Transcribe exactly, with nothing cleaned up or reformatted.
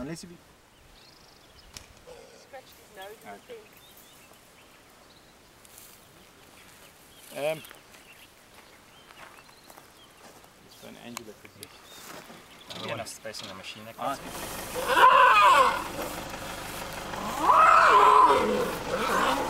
Unless if he... Scratched his nose in the thing. Um... Let's turn Angela quickly. I don't yeah, want enough space in the machine. I can't ah.